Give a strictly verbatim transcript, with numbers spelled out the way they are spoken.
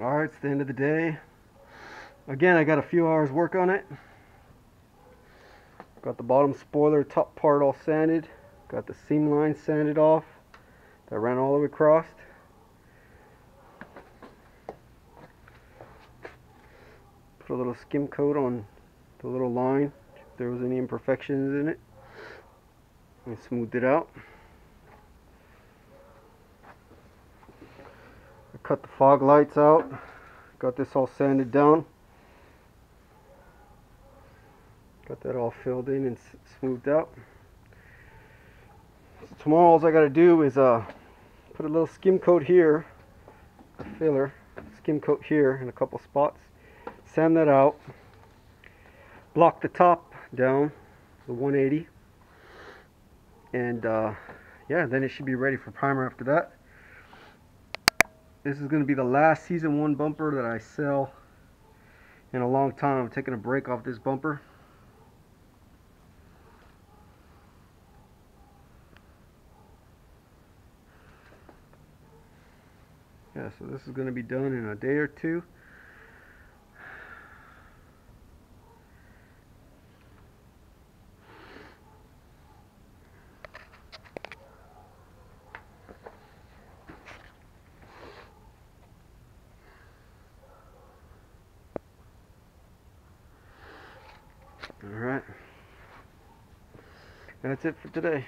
All right, it's the end of the day. Again, I got a few hours work on it. Got the bottom spoiler, top part all sanded. Got the seam line sanded off that ran all the way across. Put a little skim coat on the little line if there was any imperfections in it, and smoothed it out. I cut the fog lights out. Got this all sanded down. Got that all filled in and smoothed out. So tomorrow all I got to do is uh, put a little skim coat here, a filler, skim coat here in a couple spots, sand that out, block the top down, the one eighty, and uh, yeah, then it should be ready for primer after that. This is going to be the last season one bumper that I sell in a long time. I'm taking a break off this bumper. Yeah, so this is going to be done in a day or two. All right, and that's it for today.